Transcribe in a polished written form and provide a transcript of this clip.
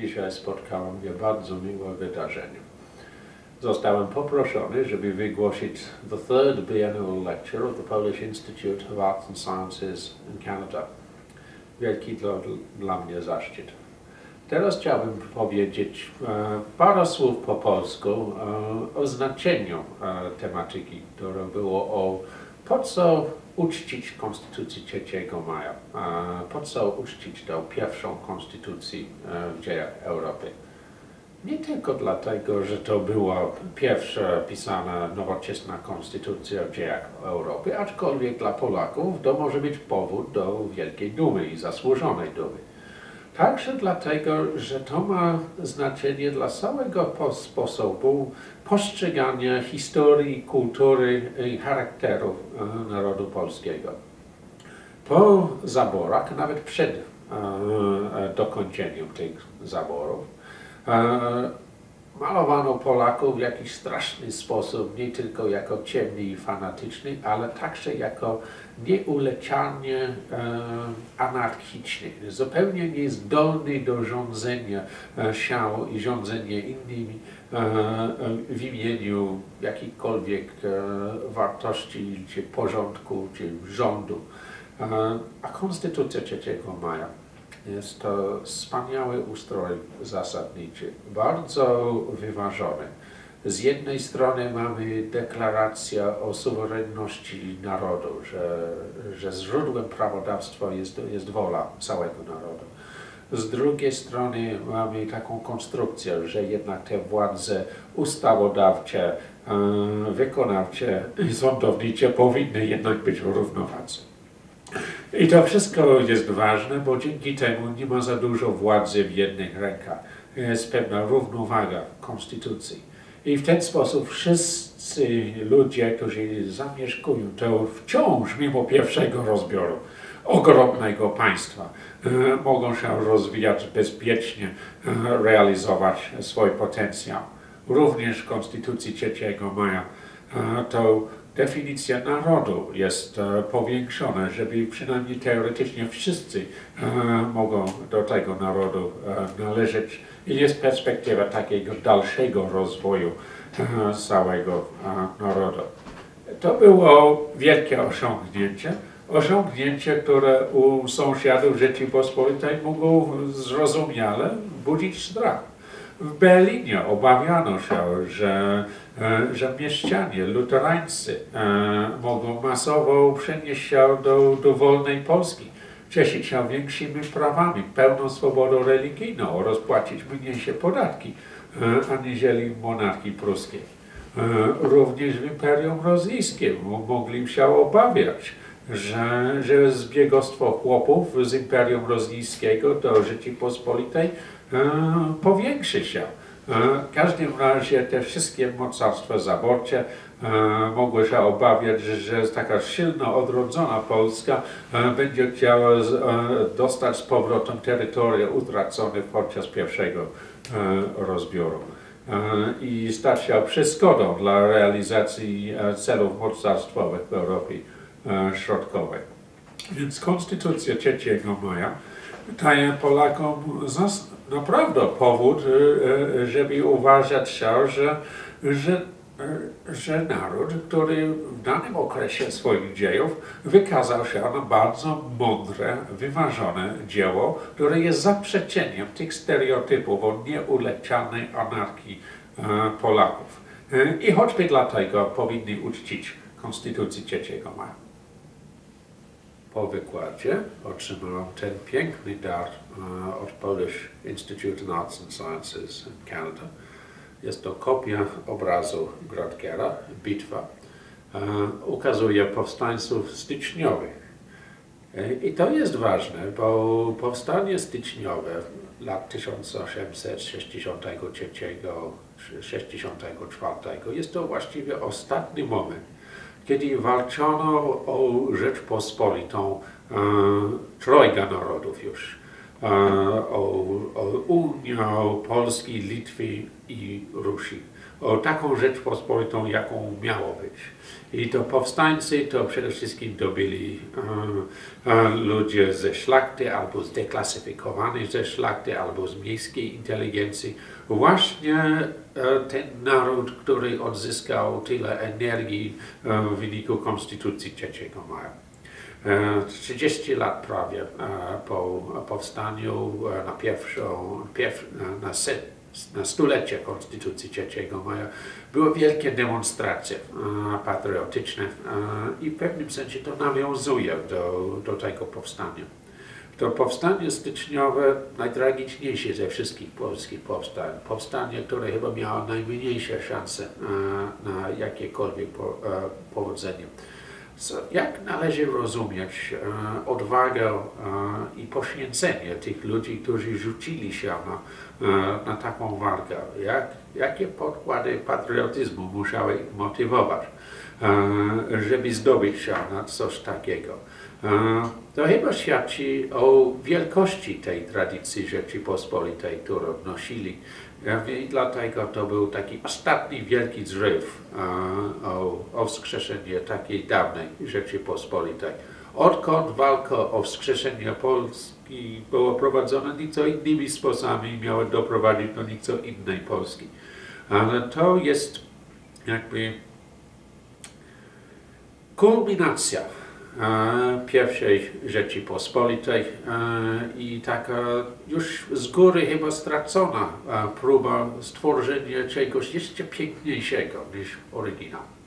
Dzisiaj spotkało mnie bardzo miłe wydarzenie. Zostałem poproszony, żeby wygłosić the third biennial lecture of the Polish Institute of Arts and Sciences in Canada. Wielki dla mnie zaszczyt. Teraz chciałbym powiedzieć parę słów po polsku o znaczeniu tematyki, która było o po co uczcić Konstytucję 3 Maja, po co uczcić tę pierwszą konstytucję w dziejach Europy. Nie tylko dlatego, że to była pierwsza pisana nowoczesna konstytucja w dziejach Europy, aczkolwiek dla Polaków to może być powód do wielkiej dumy i zasłużonej dumy. Także dlatego, że to ma znaczenie dla całego sposobu postrzegania historii, kultury i charakteru narodu polskiego. Po zaborach, nawet przed dokończeniem tych zaborów, malowano Polaków w jakiś straszny sposób, nie tylko jako ciemny i fanatyczny, ale także jako nieuleczalnie anarchiczny, zupełnie niezdolny do rządzenia siłą i rządzenia innymi w imieniu jakichkolwiek wartości, czy porządku, czy rządu. A Konstytucja 3 Maja jest to wspaniały ustrój zasadniczy, bardzo wyważony. Z jednej strony mamy deklarację o suwerenności narodu, że źródłem prawodawstwa jest wola całego narodu. Z drugiej strony mamy taką konstrukcję, że jednak te władze ustawodawcze, wykonawcze i sądownicze powinny jednak być w równowadze. I to wszystko jest ważne, bo dzięki temu nie ma za dużo władzy w jednych rękach. Jest pewna równowaga w konstytucji. I w ten sposób wszyscy ludzie, którzy zamieszkują to wciąż, mimo pierwszego rozbioru ogromnego państwa, mogą się rozwijać bezpiecznie, realizować swój potencjał. Również w Konstytucji 3 Maja to definicja narodu jest powiększona, żeby przynajmniej teoretycznie wszyscy mogą do tego narodu należeć. I jest perspektywa takiego dalszego rozwoju całego narodu. To było wielkie osiągnięcie. Osiągnięcie, które u sąsiadów Rzeczypospolitej mogło zrozumiale budzić strach. W Berlinie obawiano się, że mieszczanie, luterańcy mogą masowo przenieść się do wolnej Polski, cieszyć się większymi prawami, pełną swobodą religijną oraz płacić mniejsze podatki aniżeli monarchii pruskiej. Również w Imperium Rosyjskim mogli się obawiać, że zbiegostwo chłopów z Imperium Rosyjskiego do Rzeczypospolitej powiększy się. W każdym razie te wszystkie mocarstwa zaborcze mogły się obawiać, że taka silno odrodzona Polska będzie chciała dostać z powrotem terytoria utracone podczas pierwszego rozbioru i stać się przeszkodą dla realizacji celów mocarstwowych w Europie Środkowej. Więc Konstytucja 3 Maja daje Polakom naprawdę powód, żeby uważać się, że naród, który w danym okresie swoich dziejów wykazał się na bardzo mądre, wyważone dzieło, które jest zaprzeczeniem tych stereotypów o nieuleczalnej anarchii Polaków. I choćby dlatego powinni uczcić Konstytucję 3 Maja. Po wykładzie otrzymałem ten piękny dar od Polish Institute of Arts and Sciences in Canada. Jest to kopia obrazu Grottgera, Bitwa. Ukazuje powstańców styczniowych. I to jest ważne, bo powstanie styczniowe lat 1863-1864 jest to właściwie ostatni moment, kiedy walczono o Rzeczpospolitą trojga narodów już, o Unię, Polski, Litwy i Rusi. o taką Rzeczpospolitą, jaką miało być. I to powstańcy to przede wszystkim to byli ludzie ze szlachty, albo zdeklasyfikowani ze szlachty, albo z miejskiej inteligencji. Właśnie ten naród, który odzyskał tyle energii w wyniku Konstytucji 3 Maja. 30 lat prawie po powstaniu na stulecie Konstytucji 3 Maja były wielkie demonstracje patriotyczne i w pewnym sensie to nawiązuje do tego powstania. To powstanie styczniowe, najtragiczniejsze ze wszystkich polskich powstań, powstanie, które chyba miało najmniejsze szanse na jakiekolwiek powodzenie. Jak należy rozumieć odwagę i poświęcenie tych ludzi, którzy rzucili się na taką walkę? Jakie podkłady patriotyzmu musiały ich motywować, żeby zdobyć się na coś takiego? To chyba świadczy o wielkości tej tradycji Rzeczypospolitej, którą odnosili. I dlatego to był taki ostatni wielki zryw o wskrzeszenie takiej dawnej Rzeczypospolitej. Odkąd walka o wskrzeszenie Polski była prowadzona nieco innymi sposobami, miała doprowadzić do nieco innej Polski. Ale to jest jakby kulminacja pierwszej Rzeczypospolitej i taka już z góry chyba stracona próba stworzenia czegoś jeszcze piękniejszego niż oryginał.